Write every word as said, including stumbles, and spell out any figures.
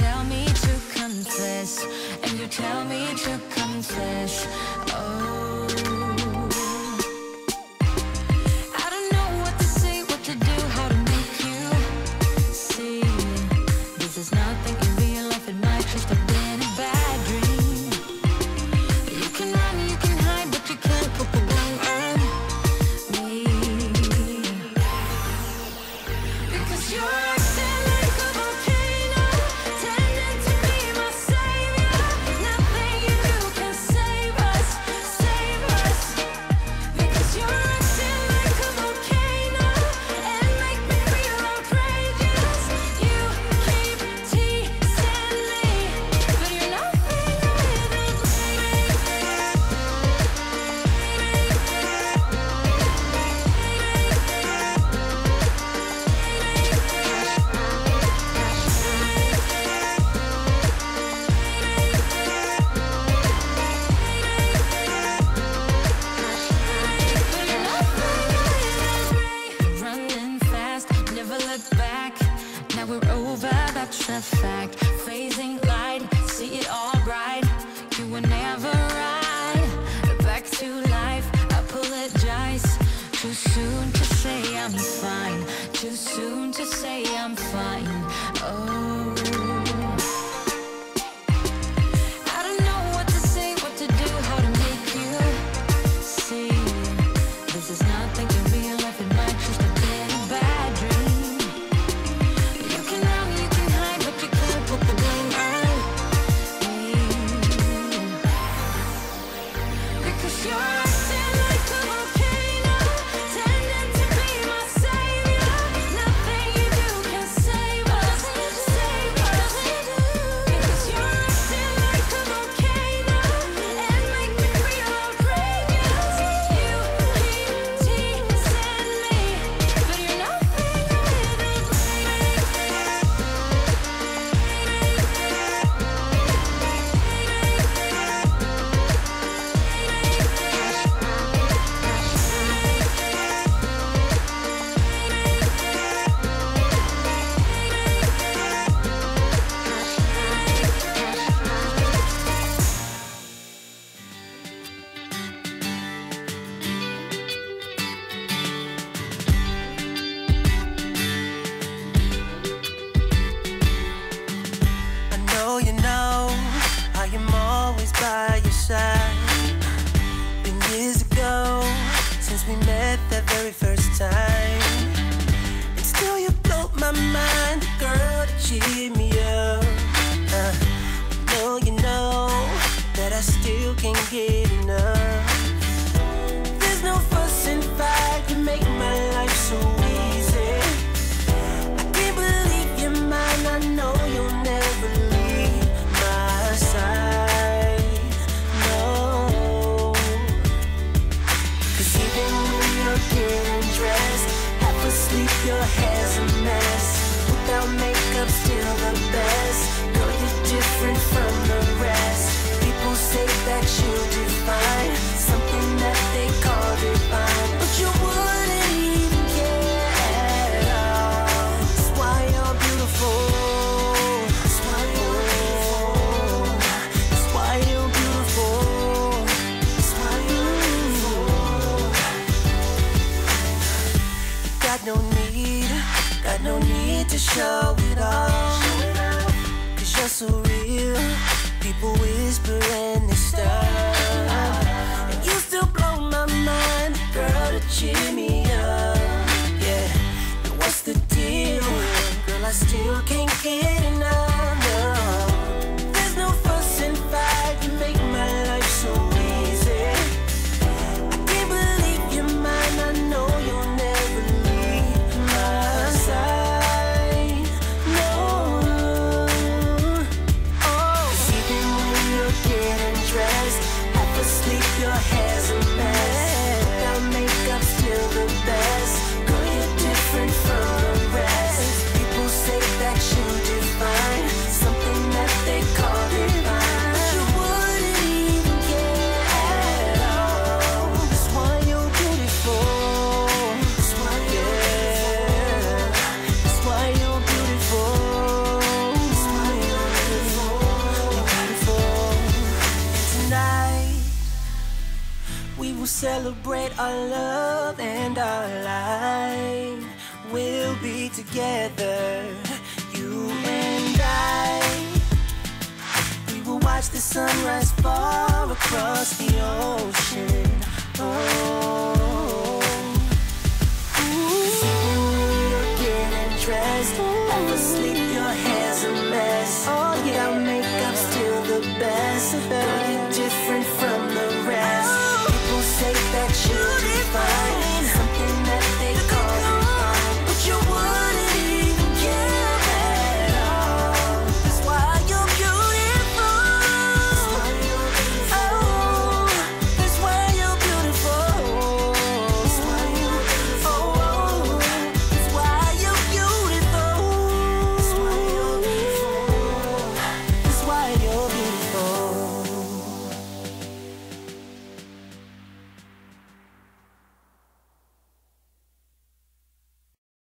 Tell me to come. confess, and you tell me to confess. Oh, that's a fact. Phasing light, see it all bright. You were never right. Back to life, apologize. Too soon to say I'm fine. Too soon to say I'm fine. Oh, been years ago since we met that very first time, and still you blow my mind, the girl that cheered me up. Uh, no, you know that I still can't get enough. There's no fuss and fight, you make my life so easy. I can't believe you're mine, I know you'll never leave my side. Sleep, your hair's a mess. Without makeup, still the best. Girl, you're different from the rest. People say that you define something that they call divine, but you wouldn't even care at all. That's why you're beautiful. That's why you're beautiful. That's why you're beautiful. That's why you're beautiful. Got no need, got no need to show it all, cause you're so real. People whisper and they stop, and you still blow my mind, girl, to cheer me up. Yeah, but what's the deal? Girl, I still can't get enough. No. There's no fuss and fight, you make my life so easy. I can't believe you're mine, I know you're never. Your hair's a mess. Without makeup, still the best. Girl, you're different from the rest. People say that you define something that they call divine, but you wouldn't even care at all. That's why you're beautiful. That's why you're beautiful. That's why you're beautiful. That's why you're beautiful. celebrate our love and our life. We'll be together, you and I. We will watch the sunrise far across the ocean. Oh, ooh. So we'll get dressed, have a sleep.